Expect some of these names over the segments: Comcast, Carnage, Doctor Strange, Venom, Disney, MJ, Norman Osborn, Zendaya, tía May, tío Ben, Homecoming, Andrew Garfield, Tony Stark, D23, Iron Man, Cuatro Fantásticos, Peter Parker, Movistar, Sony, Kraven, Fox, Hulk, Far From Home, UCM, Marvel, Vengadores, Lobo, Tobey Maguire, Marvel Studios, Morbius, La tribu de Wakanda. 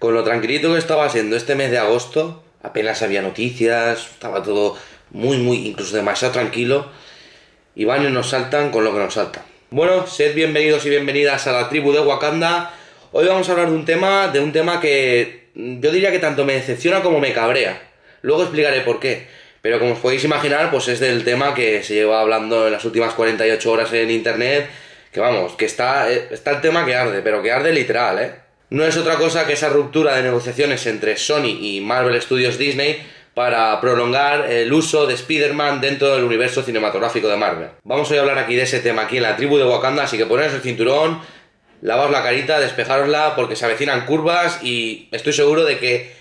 con lo tranquilito que estaba siendo este mes de agosto, apenas había noticias, estaba todo muy, incluso demasiado tranquilo, y van y nos saltan con lo que nos saltan. Bueno, sed bienvenidos y bienvenidas a La Tribu de Wakanda. Hoy vamos a hablar de un tema que yo diría que tanto me decepciona como me cabrea. Luego explicaré por qué. Pero como os podéis imaginar, pues es del tema que se lleva hablando en las últimas 48 horas en internet, que vamos, que está el tema que arde, pero que arde literal, ¿eh? No es otra cosa que esa ruptura de negociaciones entre Sony y Marvel Studios Disney para prolongar el uso de Spider-Man dentro del universo cinematográfico de Marvel. Vamos hoy a hablar aquí de ese tema, aquí en La Tribu de Wakanda, así que poneros el cinturón, lavaos la carita, despejarosla, porque se avecinan curvas y estoy seguro de que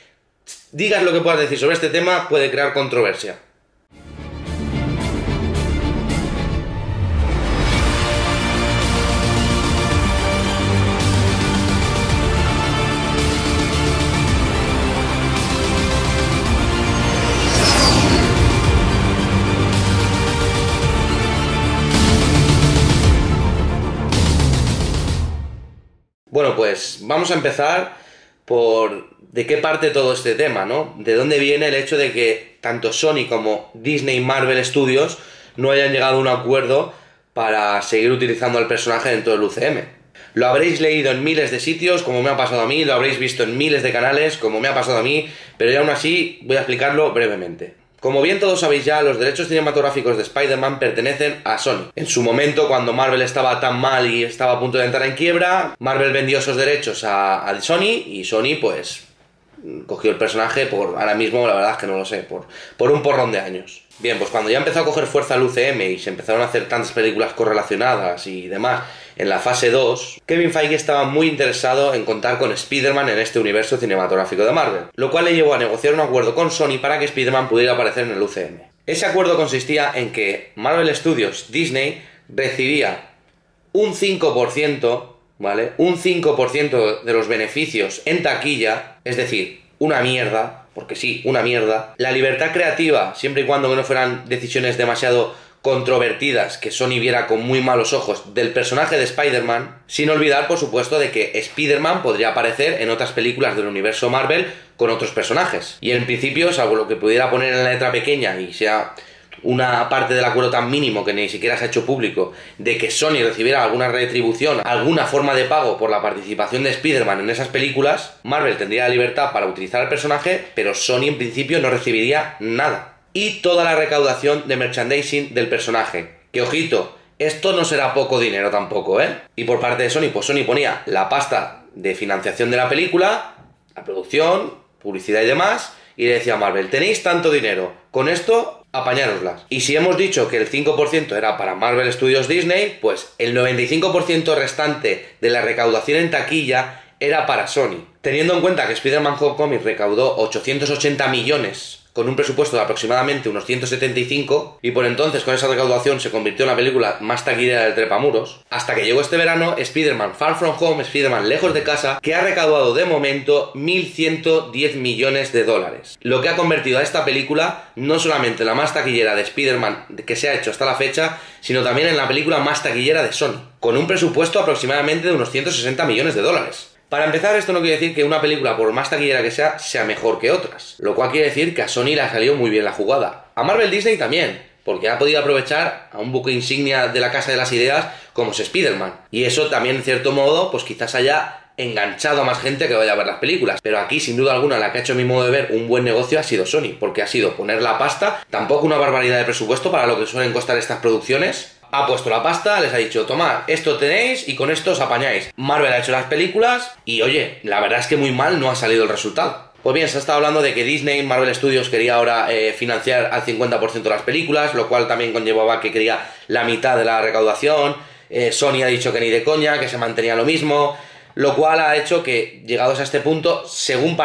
digas lo que puedas decir sobre este tema, puede crear controversia. Bueno, pues vamos a empezar por de qué parte todo este tema, ¿no? De dónde viene el hecho de que tanto Sony como Disney y Marvel Studios no hayan llegado a un acuerdo para seguir utilizando al personaje dentro del UCM. Lo habréis leído en miles de sitios, como me ha pasado a mí, lo habréis visto en miles de canales, como me ha pasado a mí, pero aún así voy a explicarlo brevemente. Como bien todos sabéis ya, los derechos cinematográficos de Spider-Man pertenecen a Sony. En su momento, cuando Marvel estaba tan mal y estaba a punto de entrar en quiebra, Marvel vendió esos derechos a Sony y Sony, pues, cogió el personaje por, ahora mismo la verdad es que no lo sé, por un porrón de años. Bien, pues cuando ya empezó a coger fuerza el UCM y se empezaron a hacer tantas películas correlacionadas y demás en la fase 2, Kevin Feige estaba muy interesado en contar con Spider-Man en este universo cinematográfico de Marvel, lo cual le llevó a negociar un acuerdo con Sony para que Spider-Man pudiera aparecer en el UCM. Ese acuerdo consistía en que Marvel Studios Disney recibía un 5%, ¿vale? Un 5% de los beneficios en taquilla, es decir, una mierda, porque sí, una mierda. La libertad creativa, siempre y cuando no fueran decisiones demasiado controvertidas que Sony viera con muy malos ojos del personaje de Spider-Man, sin olvidar, por supuesto, de que Spider-Man podría aparecer en otras películas del universo Marvel con otros personajes. Y en principio, salvo lo que pudiera poner en la letra pequeña y sea una parte del acuerdo tan mínimo que ni siquiera se ha hecho público, de que Sony recibiera alguna retribución, alguna forma de pago por la participación de Spider-Man en esas películas, Marvel tendría la libertad para utilizar el personaje, pero Sony en principio no recibiría nada. Y toda la recaudación de merchandising del personaje, que ojito, esto no será poco dinero tampoco, ¿eh? Y por parte de Sony, pues Sony ponía la pasta de financiación de la película, la producción, publicidad y demás, y le decía a Marvel, tenéis tanto dinero, con esto apañároslas. Y si hemos dicho que el 5% era para Marvel Studios Disney, pues el 95% restante de la recaudación en taquilla era para Sony. Teniendo en cuenta que Spider-Man Homecoming recaudó 880 millones con un presupuesto de aproximadamente unos 175, y por entonces con esa recaudación se convirtió en la película más taquillera del trepamuros, hasta que llegó este verano Spider-Man Far From Home, Spider-Man Lejos de Casa, que ha recaudado de momento 1.110 millones de dólares, lo que ha convertido a esta película no solamente en la más taquillera de Spider-Man que se ha hecho hasta la fecha, sino también en la película más taquillera de Sony, con un presupuesto aproximadamente de unos 160 millones de dólares. Para empezar, esto no quiere decir que una película, por más taquillera que sea, sea mejor que otras. Lo cual quiere decir que a Sony le ha salido muy bien la jugada. A Marvel Disney también, porque ha podido aprovechar a un buque insignia de la casa de las ideas como es Spider-Man. Y eso también, en cierto modo, pues quizás haya enganchado a más gente que vaya a ver las películas. Pero aquí, sin duda alguna, la que ha hecho, a mi modo de ver, un buen negocio ha sido Sony. Porque ha sido poner la pasta, tampoco una barbaridad de presupuesto para lo que suelen costar estas producciones. Ha puesto la pasta, les ha dicho, tomad, esto tenéis y con esto os apañáis. Marvel ha hecho las películas y, oye, la verdad es que muy mal no ha salido el resultado. Pues bien, se ha estado hablando de que Disney, Marvel Studios, quería ahora financiar al 50% las películas, lo cual también conllevaba que quería la mitad de la recaudación. Sony ha dicho que ni de coña, que se mantenía lo mismo, lo cual ha hecho que, llegados a este punto, según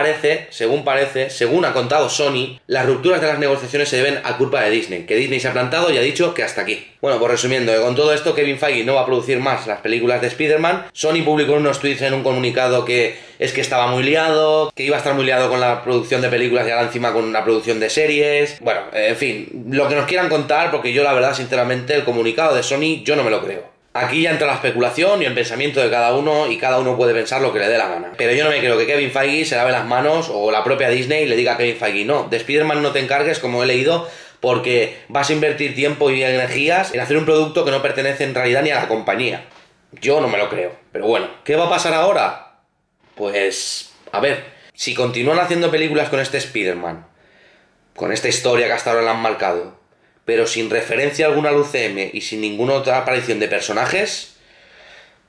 ha contado Sony, las rupturas de las negociaciones se deben a culpa de Disney, que Disney se ha plantado y ha dicho que hasta aquí. Bueno, pues resumiendo, que con todo esto Kevin Feige no va a producir más las películas de Spider-Man. Sony publicó unos tweets en un comunicado que es que estaba muy liado, que iba a estar muy liado con la producción de películas y ahora encima con la producción de series. Bueno, en fin, lo que nos quieran contar, porque yo la verdad, sinceramente, el comunicado de Sony yo no me lo creo. Aquí ya entra la especulación y el pensamiento de cada uno, y cada uno puede pensar lo que le dé la gana. Pero yo no me creo que Kevin Feige se lave las manos, o la propia Disney le diga a Kevin Feige: no, de Spider-Man no te encargues, como he leído, porque vas a invertir tiempo y energías en hacer un producto que no pertenece en realidad ni a la compañía. Yo no me lo creo. Pero bueno, ¿qué va a pasar ahora? Pues, a ver, si continúan haciendo películas con este Spider-Man, con esta historia que hasta ahora le han marcado, pero sin referencia alguna al UCM y sin ninguna otra aparición de personajes,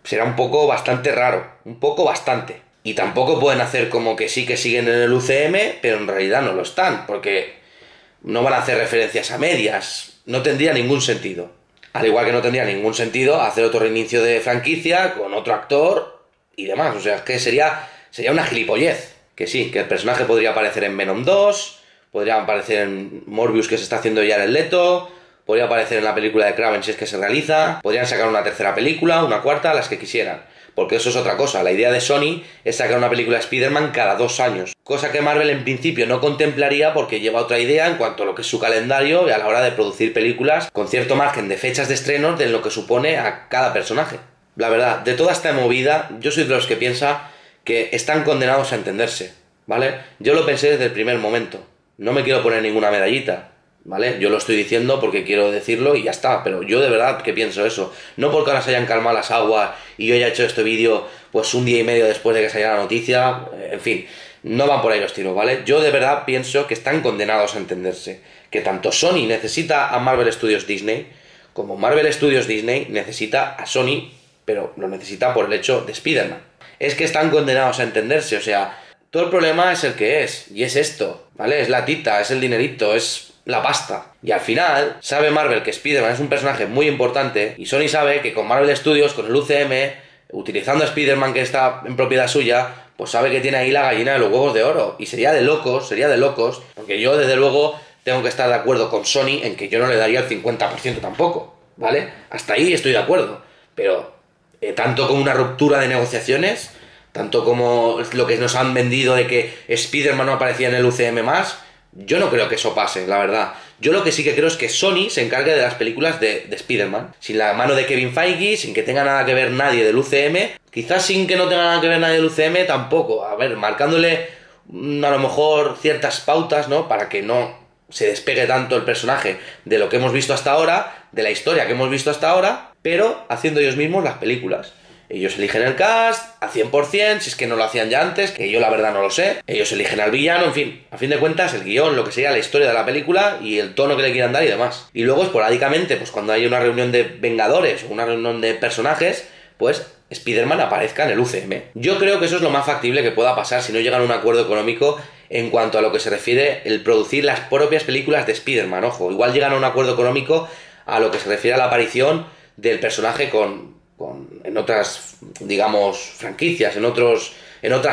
será un poco bastante raro, un poco bastante. Y tampoco pueden hacer como que sí que siguen en el UCM, pero en realidad no lo están, porque no van a hacer referencias a medias, no tendría ningún sentido. Al igual que no tendría ningún sentido hacer otro reinicio de franquicia con otro actor y demás. O sea, es que sería una gilipollez. Que sí, que el personaje podría aparecer en Venom 2... podría aparecer en Morbius, que se está haciendo ya en el Leto, podría aparecer en la película de Kraven si es que se realiza, podrían sacar una tercera película, una cuarta, las que quisieran. Porque eso es otra cosa, la idea de Sony es sacar una película de Spider-Man cada 2 años, cosa que Marvel en principio no contemplaría porque lleva otra idea en cuanto a lo que es su calendario y a la hora de producir películas con cierto margen de fechas de estreno de lo que supone a cada personaje. La verdad, de toda esta movida, yo soy de los que piensa que están condenados a entenderse, ¿vale? Yo lo pensé desde el primer momento. No me quiero poner ninguna medallita, ¿vale? Yo lo estoy diciendo porque quiero decirlo y ya está, pero yo de verdad que pienso eso. No porque ahora se hayan calmado las aguas y yo haya hecho este vídeo pues un día y medio después de que saliera la noticia, en fin, no van por ahí los tiros, ¿vale? Yo de verdad pienso que están condenados a entenderse, que tanto Sony necesita a Marvel Studios Disney, como Marvel Studios Disney necesita a Sony, pero lo necesita por el hecho de Spider-Man. Es que están condenados a entenderse, o sea, todo el problema es el que es, y es esto, ¿vale? Es la tita, es el dinerito, es la pasta. Y al final, sabe Marvel que Spider-Man es un personaje muy importante, y Sony sabe que con Marvel Studios, con el UCM, utilizando a Spider-Man que está en propiedad suya, pues sabe que tiene ahí la gallina de los huevos de oro. Y sería de locos, porque yo desde luego tengo que estar de acuerdo con Sony en que yo no le daría el 50% tampoco, ¿vale? Hasta ahí estoy de acuerdo, pero tanto como una ruptura de negociaciones, tanto como lo que nos han vendido de que Spider-Man no aparecía en el UCM más, yo no creo que eso pase, la verdad. Yo lo que sí que creo es que Sony se encargue de las películas de Spider-Man, sin la mano de Kevin Feige, sin que tenga nada que ver nadie del UCM, quizás sin que no tenga nada que ver nadie del UCM tampoco, a ver, marcándole a lo mejor ciertas pautas, ¿no?, para que no se despegue tanto el personaje de lo que hemos visto hasta ahora, de la historia que hemos visto hasta ahora, pero haciendo ellos mismos las películas. Ellos eligen el cast a 100%, si es que no lo hacían ya antes, que yo la verdad no lo sé. Ellos eligen al villano, en fin. A fin de cuentas, el guión, lo que sería la historia de la película y el tono que le quieran dar y demás. Y luego, esporádicamente, pues cuando hay una reunión de Vengadores o una reunión de personajes, pues Spider-Man aparezca en el UCM. Yo creo que eso es lo más factible que pueda pasar si no llegan a un acuerdo económico en cuanto a lo que se refiere el producir las propias películas de Spider-Man. Ojo, igual llegan a un acuerdo económico a lo que se refiere a la aparición del personaje en otras, digamos, franquicias, en otras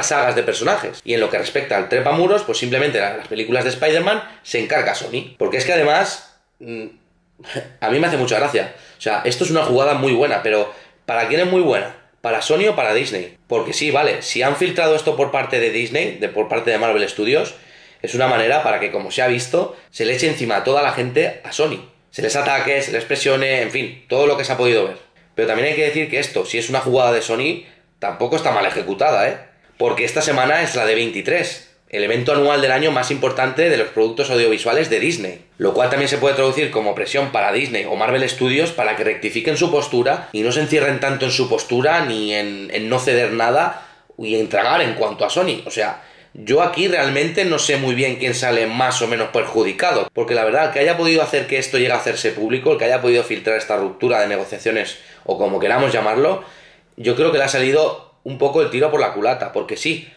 sagas de personajes. Y en lo que respecta al trepamuros, pues simplemente las películas de Spider-Man se encarga Sony. Porque es que además, a mí me hace mucha gracia. O sea, esto es una jugada muy buena, pero ¿para quién es muy buena? ¿Para Sony o para Disney? Porque sí, vale, si han filtrado esto por parte de Disney, por parte de Marvel Studios, es una manera para que, como se ha visto, se le eche encima a toda la gente a Sony. Se les ataque, se les presione, en fin, todo lo que se ha podido ver. Pero también hay que decir que esto, si es una jugada de Sony, tampoco está mal ejecutada, ¿eh? Porque esta semana es la D23, el evento anual del año más importante de los productos audiovisuales de Disney. Lo cual también se puede traducir como presión para Disney o Marvel Studios para que rectifiquen su postura y no se encierren tanto en su postura ni en no ceder nada y en tragar en cuanto a Sony. O sea, yo aquí realmente no sé muy bien quién sale más o menos perjudicado. Porque la verdad, el que haya podido hacer que esto llegue a hacerse público, el que haya podido filtrar esta ruptura de negociaciones, o como queramos llamarlo, yo creo que le ha salido un poco el tiro por la culata. Porque sí,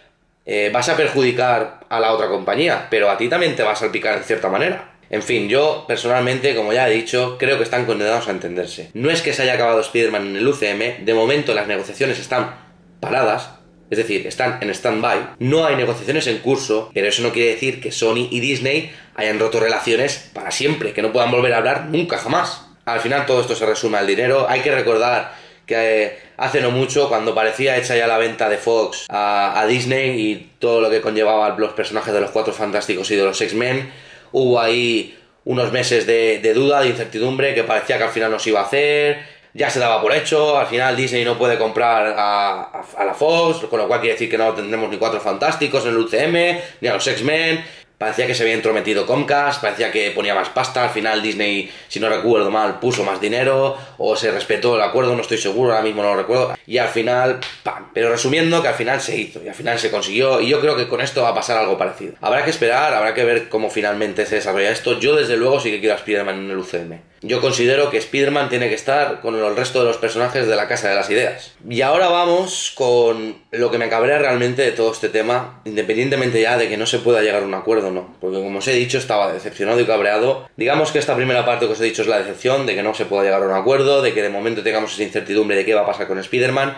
vas a perjudicar a la otra compañía, pero a ti también te va a salpicar en cierta manera. En fin, yo personalmente, como ya he dicho, creo que están condenados a entenderse. No es que se haya acabado Spider-Man en el UCM, de momento las negociaciones están paradas. Es decir, están en stand-by, no hay negociaciones en curso, pero eso no quiere decir que Sony y Disney hayan roto relaciones para siempre, que no puedan volver a hablar nunca jamás. Al final todo esto se resume al dinero. Hay que recordar que hace no mucho, cuando parecía hecha ya la venta de Fox a Disney y todo lo que conllevaba los personajes de los Cuatro Fantásticos y de los X-Men, hubo ahí unos meses de duda, de incertidumbre, que parecía que al final no se iba a hacer. ya se daba por hecho. Al final Disney no puede comprar a la Fox, con lo cual quiere decir que no tendremos ni Cuatro Fantásticos en el UCM, ni a los X-Men. Parecía que se había entrometido Comcast, parecía que ponía más pasta. Al final Disney, si no recuerdo mal, puso más dinero, o se respetó el acuerdo, no estoy seguro, ahora mismo no lo recuerdo. Y al final, ¡pam! Pero resumiendo, que al final se hizo, y al final se consiguió, y yo creo que con esto va a pasar algo parecido. Habrá que esperar, habrá que ver cómo finalmente se desarrolla esto. Yo desde luego sí que quiero a Spider-Man en el UCM. Yo considero que Spider-Man tiene que estar con el resto de los personajes de la Casa de las Ideas. Y ahora vamos con lo que me cabrea realmente de todo este tema, independientemente ya de que no se pueda llegar a un acuerdo o no. Porque como os he dicho, estaba decepcionado y cabreado. Digamos que esta primera parte que os he dicho es la decepción, de que no se pueda llegar a un acuerdo, de que de momento tengamos esa incertidumbre de qué va a pasar con Spider-Man.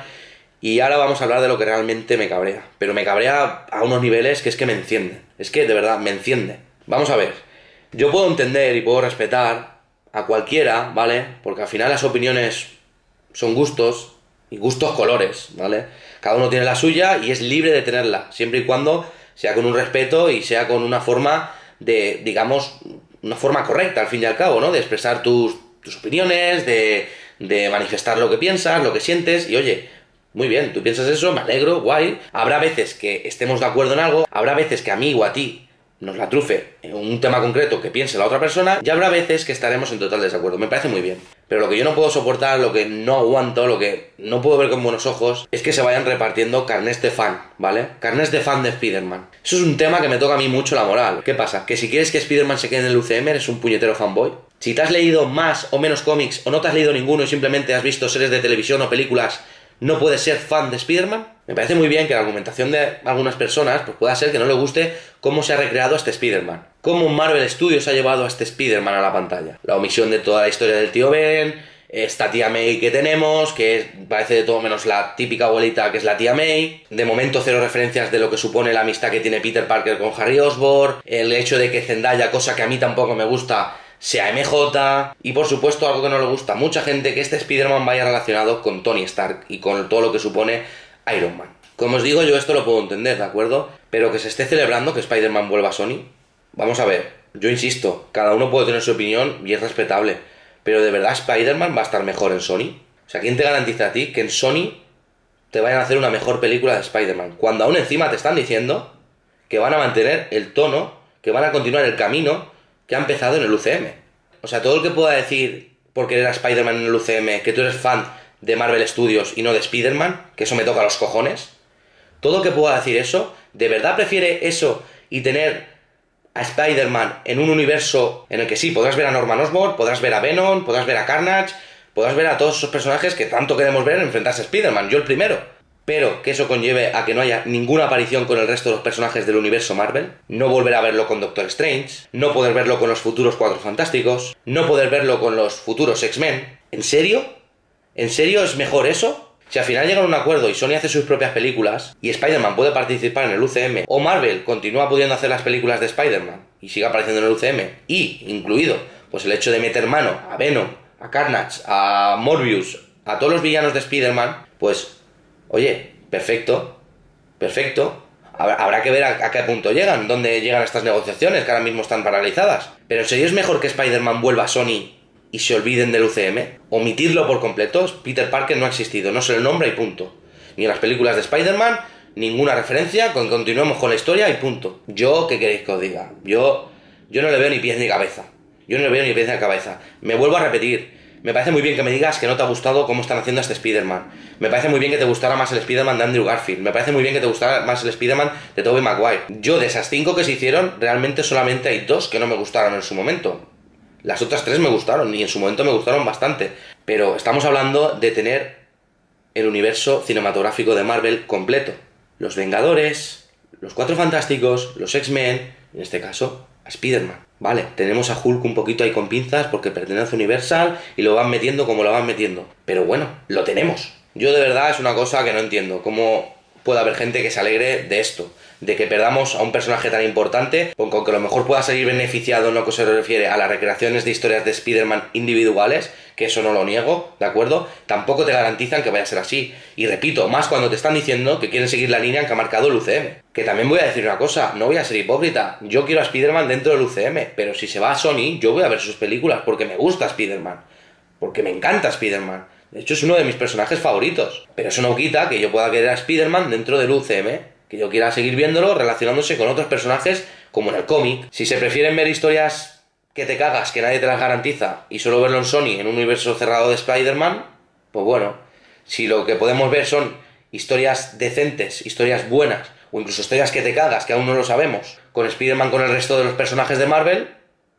Y ahora vamos a hablar de lo que realmente me cabrea. Pero me cabrea a unos niveles que es que me encienden. Es que de verdad, me enciende. Vamos a ver. Yo puedo entender y puedo respetar a cualquiera, ¿vale? Porque al final las opiniones son gustos, y gustos colores, ¿vale? Cada uno tiene la suya y es libre de tenerla, siempre y cuando sea con un respeto y sea con una forma de, digamos, una forma correcta, al fin y al cabo, ¿no? De expresar tus opiniones, de manifestar lo que piensas, lo que sientes, y oye, muy bien, tú piensas eso, me alegro, guay. Habrá veces que estemos de acuerdo en algo, habrá veces que a mí o a ti nos la trufe en un tema concreto que piense la otra persona, y habrá veces que estaremos en total desacuerdo. Me parece muy bien. Pero lo que yo no puedo soportar, lo que no aguanto, lo que no puedo ver con buenos ojos, es que se vayan repartiendo carnés de fan, ¿vale? Carnés de fan de Spider-Man. Eso es un tema que me toca a mí mucho la moral. ¿Qué pasa? Que si quieres que Spider-Man se quede en el UCM, eres un puñetero fanboy. Si te has leído más o menos cómics, o no te has leído ninguno y simplemente has visto series de televisión o películas, ¿no puedes ser fan de Spider-Man? Me parece muy bien que la argumentación de algunas personas pues pueda ser que no le guste cómo se ha recreado a este Spider-Man, cómo Marvel Studios ha llevado a este Spider-Man a la pantalla. La omisión de toda la historia del tío Ben, esta tía May que tenemos, que parece de todo menos la típica abuelita que es la tía May. De momento cero referencias de lo que supone la amistad que tiene Peter Parker con Harry Osborn, el hecho de que Zendaya, cosa que a mí tampoco me gusta, sea MJ, y por supuesto algo que no le gusta a mucha gente, que este Spider-Man vaya relacionado con Tony Stark y con todo lo que supone Iron Man. Como os digo, yo esto lo puedo entender, ¿de acuerdo? Pero que se esté celebrando que Spider-Man vuelva a Sony, vamos a ver, yo insisto, cada uno puede tener su opinión y es respetable, pero ¿de verdad Spider-Man va a estar mejor en Sony? O sea, ¿quién te garantiza a ti que en Sony te vayan a hacer una mejor película de Spider-Man? Cuando aún encima te están diciendo que van a mantener el tono, que van a continuar el camino que ha empezado en el UCM. O sea, todo el que pueda decir, por querer a Spider-Man en el UCM, que tú eres fan de Marvel Studios y no de Spider-Man, que eso me toca los cojones, todo el que pueda decir eso, ¿de verdad prefiere eso y tener a Spider-Man en un universo en el que sí, podrás ver a Norman Osborn, podrás ver a Venom, podrás ver a Carnage, podrás ver a todos esos personajes que tanto queremos ver enfrentarse a Spider-Man, yo el primero? Pero que eso conlleve a que no haya ninguna aparición con el resto de los personajes del universo Marvel, no volver a verlo con Doctor Strange, no poder verlo con los futuros Cuatro Fantásticos, no poder verlo con los futuros X-Men. ¿En serio? ¿En serio es mejor eso? Si al final llegan a un acuerdo y Sony hace sus propias películas, y Spider-Man puede participar en el UCM, o Marvel continúa pudiendo hacer las películas de Spider-Man y sigue apareciendo en el UCM, y incluido pues el hecho de meter mano a Venom, a Carnage, a Morbius, a todos los villanos de Spider-Man, pues oye, perfecto, perfecto. Habrá que ver a qué punto llegan, dónde llegan estas negociaciones que ahora mismo están paralizadas. Pero ¿en serio es mejor que Spider-Man vuelva a Sony y se olviden del UCM? Omitirlo por completo. Peter Parker no ha existido, no se le nombra y punto. Ni en las películas de Spider-Man, ninguna referencia, continuemos con la historia y punto. Yo, ¿qué queréis que os diga? Yo no le veo ni pies ni cabeza. Me vuelvo a repetir. Me parece muy bien que me digas que no te ha gustado cómo están haciendo a este Spider-Man. Me parece muy bien que te gustara más el Spider-Man de Andrew Garfield. Me parece muy bien que te gustara más el Spider-Man de Tobey Maguire. Yo, de esas 5 que se hicieron, realmente solamente hay 2 que no me gustaron en su momento. Las otras 3 me gustaron, y en su momento me gustaron bastante. Pero estamos hablando de tener el universo cinematográfico de Marvel completo. Los Vengadores, los Cuatro Fantásticos, los X-Men, en este caso, a Spider-Man. Vale, tenemos a Hulk un poquito ahí con pinzas porque pertenece a Universal y lo van metiendo como lo van metiendo. Pero bueno, lo tenemos. Yo de verdad es una cosa que no entiendo. ¿Cómo puede haber gente que se alegre de esto? De que perdamos a un personaje tan importante, con que a lo mejor pueda salir beneficiado en lo que se refiere a las recreaciones de historias de Spider-Man individuales, que eso no lo niego, ¿de acuerdo? Tampoco te garantizan que vaya a ser así. Y repito, más cuando te están diciendo que quieren seguir la línea en que ha marcado el UCM. Que también voy a decir una cosa, no voy a ser hipócrita. Yo quiero a Spider-Man dentro del UCM, pero si se va a Sony, yo voy a ver sus películas porque me gusta Spider-Man, porque me encanta Spider-Man. De hecho, es uno de mis personajes favoritos. Pero eso no quita que yo pueda querer a Spider-Man dentro del UCM, que yo quiera seguir viéndolo relacionándose con otros personajes, como en el cómic. Si se prefieren ver historias que te cagas, que nadie te las garantiza, y solo verlo en Sony, en un universo cerrado de Spider-Man, pues bueno, si lo que podemos ver son historias decentes, historias buenas, o incluso historias que te cagas, que aún no lo sabemos, con Spider-Man, con el resto de los personajes de Marvel,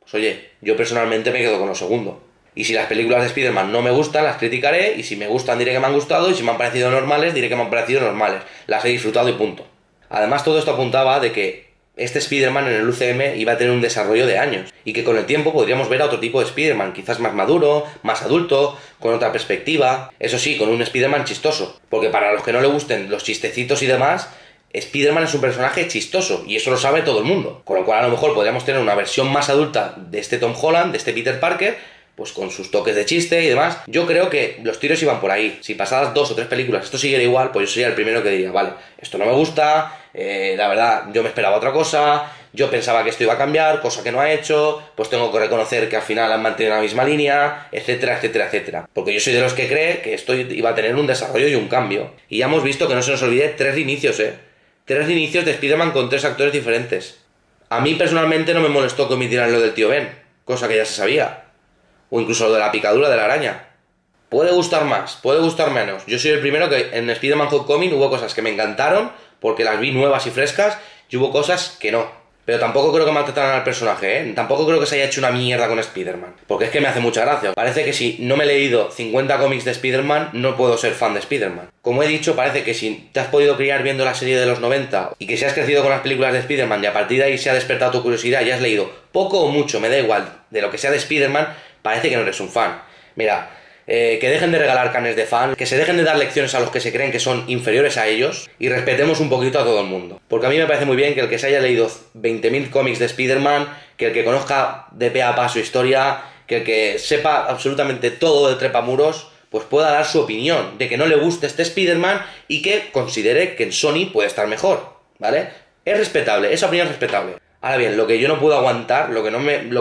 pues oye, yo personalmente me quedo con lo segundo. Y si las películas de Spider-Man no me gustan, las criticaré, y si me gustan diré que me han gustado, y si me han parecido normales, diré que me han parecido normales. Las he disfrutado y punto. Además, todo esto apuntaba de que este Spider-Man en el UCM iba a tener un desarrollo de años, y que con el tiempo podríamos ver a otro tipo de Spider-Man, quizás más maduro, más adulto, con otra perspectiva, eso sí, con un Spider-Man chistoso, porque para los que no le gusten los chistecitos y demás, Spider-Man es un personaje chistoso, y eso lo sabe todo el mundo, con lo cual a lo mejor podríamos tener una versión más adulta de este Tom Holland, de este Peter Parker, pues con sus toques de chiste y demás. Yo creo que los tiros iban por ahí. Si pasadas 2 o 3 películas esto siguiera igual, pues yo sería el primero que diría, vale, esto no me gusta, la verdad, yo me esperaba otra cosa, yo pensaba que esto iba a cambiar, cosa que no ha hecho, pues tengo que reconocer que al final han mantenido la misma línea, etcétera, etcétera, etcétera. Porque yo soy de los que cree que esto iba a tener un desarrollo y un cambio. Y ya hemos visto, que no se nos olvide, 3 inicios, Tres inicios de Spider-Man con 3 actores diferentes. A mí personalmente no me molestó que omitieran lo del tío Ben, cosa que ya se sabía. O incluso lo de la picadura de la araña. Puede gustar más, puede gustar menos. Yo soy el primero que en Spider-Man Homecoming hubo cosas que me encantaron, porque las vi nuevas y frescas, y hubo cosas que no. Pero tampoco creo que maltrataran al personaje, Tampoco creo que se haya hecho una mierda con Spider-Man. Porque es que me hace mucha gracia. Parece que si no me he leído 50 cómics de Spider-Man, no puedo ser fan de Spider-Man. Como he dicho, parece que si te has podido criar viendo la serie de los 90, y que si has crecido con las películas de Spider-Man, y a partir de ahí se ha despertado tu curiosidad, y has leído poco o mucho, me da igual, de lo que sea de Spider-Man, parece que no eres un fan. Mira, que dejen de regalar canes de fan, que se dejen de dar lecciones a los que se creen que son inferiores a ellos, y respetemos un poquito a todo el mundo. Porque a mí me parece muy bien que el que se haya leído 20.000 cómics de Spider-Man, que el que conozca de pe a pa su historia, que el que sepa absolutamente todo de trepamuros, pues pueda dar su opinión de que no le guste este Spider-Man y que considere que en Sony puede estar mejor, ¿vale? Es respetable, esa opinión es respetable. Ahora bien, lo que yo no puedo aguantar, lo que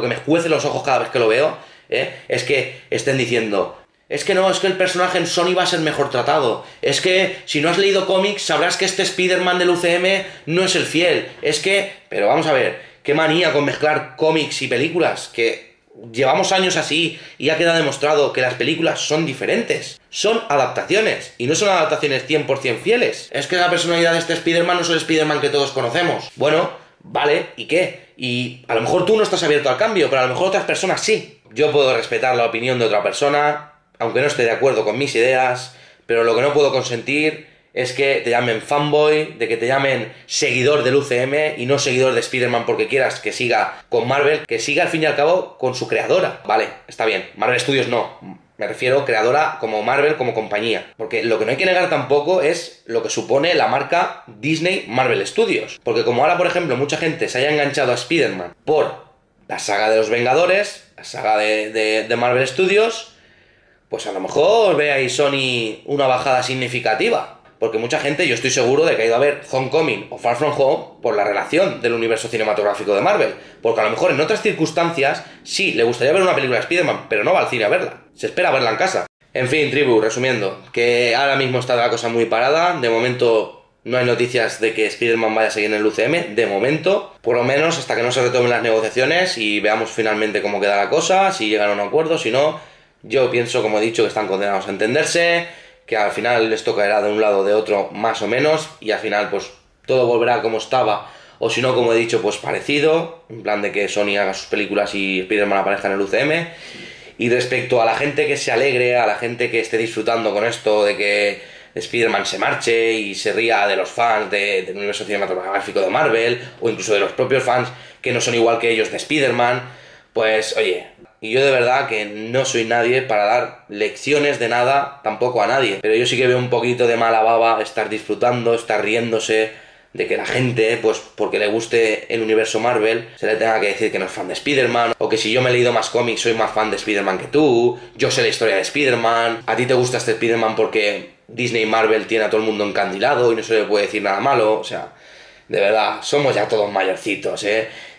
me juece los ojos cada vez que lo veo, es que estén diciendo, es que no, es que el personaje en Sony va a ser mejor tratado, es que si no has leído cómics sabrás que este Spider-Man del UCM no es el fiel, es que... Pero vamos a ver, qué manía con mezclar cómics y películas, que llevamos años así y ya queda demostrado que las películas son diferentes, son adaptaciones, y no son adaptaciones 100% fieles. Es que la personalidad de este Spider-Man no es el Spider-Man que todos conocemos. Bueno, vale, ¿y qué? Y a lo mejor tú no estás abierto al cambio, pero a lo mejor otras personas sí. Yo puedo respetar la opinión de otra persona, aunque no esté de acuerdo con mis ideas, pero lo que no puedo consentir es que te llamen fanboy, de que te llamen seguidor del UCM y no seguidor de Spider-Man porque quieras que siga con Marvel, que siga al fin y al cabo con su creadora. Vale, está bien, Marvel Studios no, me refiero creadora como Marvel, como compañía. Porque lo que no hay que negar tampoco es lo que supone la marca Disney Marvel Studios. Porque como ahora, por ejemplo, mucha gente se haya enganchado a Spider-Man por la saga de los Vengadores, la saga de Marvel Studios, pues a lo mejor veáis Sony una bajada significativa. Porque mucha gente, yo estoy seguro de que ha ido a ver Homecoming o Far From Home por la relación del universo cinematográfico de Marvel. Porque a lo mejor en otras circunstancias sí le gustaría ver una película de Spider-Man, pero no va al cine a verla. Se espera verla en casa. En fin, tribu, resumiendo, que ahora mismo está la cosa muy parada. De momento no hay noticias de que Spider-Man vaya a seguir en el UCM, de momento, por lo menos hasta que no se retomen las negociaciones y veamos finalmente cómo queda la cosa, si llegan a un acuerdo, si no, yo pienso, como he dicho, que están condenados a entenderse, que al final esto caerá de un lado o de otro más o menos, y al final pues todo volverá como estaba, o si no, como he dicho, pues parecido, en plan de que Sony haga sus películas y Spider-Man aparezca en el UCM. Y respecto a la gente que se alegre, a la gente que esté disfrutando con esto de que Spider-Man se marche y se ría de los fans del universo cinematográfico de Marvel, o incluso de los propios fans que no son igual que ellos de Spider-Man, pues oye, y yo de verdad que no soy nadie para dar lecciones de nada tampoco a nadie, pero yo sí que veo un poquito de mala baba estar disfrutando, estar riéndose de que la gente, pues porque le guste el universo Marvel, se le tenga que decir que no es fan de Spider-Man, o que si yo me he leído más cómics soy más fan de Spider-Man que tú, yo sé la historia de Spider-Man, a ti te gusta este Spider-Man porque Disney y Marvel tiene a todo el mundo encandilado y no se le puede decir nada malo. O sea, de verdad, somos ya todos mayorcitos,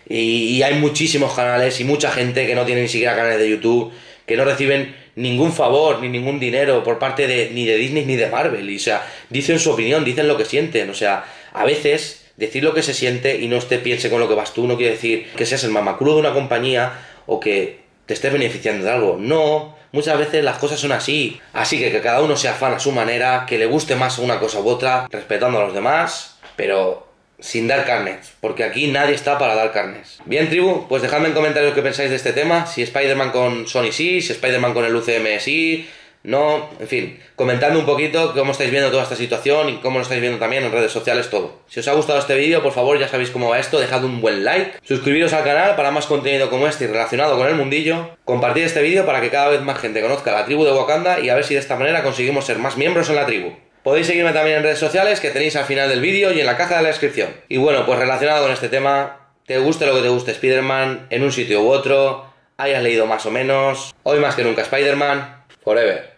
Y hay muchísimos canales y mucha gente que no tiene ni siquiera canales de YouTube, que no reciben ningún favor ni ningún dinero por parte de ni de Disney ni de Marvel. Y, o sea, dicen su opinión, dicen lo que sienten. O sea, a veces decir lo que se siente y no te piense con lo que vas tú no quiere decir que seas el mamacrudo de una compañía o que te estés beneficiando de algo. No, muchas veces las cosas son así. Así que cada uno sea fan a su manera, que le guste más una cosa u otra, respetando a los demás, pero sin dar carnes, porque aquí nadie está para dar carnes. Bien, tribu, pues dejadme en comentarios qué pensáis de este tema, si Spider-Man con Sony sí, si Spider-Man con el UCM sí, no, en fin, comentadme un poquito cómo estáis viendo toda esta situación y cómo lo estáis viendo también en redes sociales todo. Si os ha gustado este vídeo, por favor, ya sabéis cómo va esto, dejad un buen like, suscribiros al canal para más contenido como este y relacionado con el mundillo, compartid este vídeo para que cada vez más gente conozca la tribu de Wakanda y a ver si de esta manera conseguimos ser más miembros en la tribu. Podéis seguirme también en redes sociales que tenéis al final del vídeo y en la caja de la descripción. Y bueno, pues relacionado con este tema, te guste lo que te guste Spider-Man, en un sitio u otro, hayas leído más o menos, hoy más que nunca Spider-Man, forever.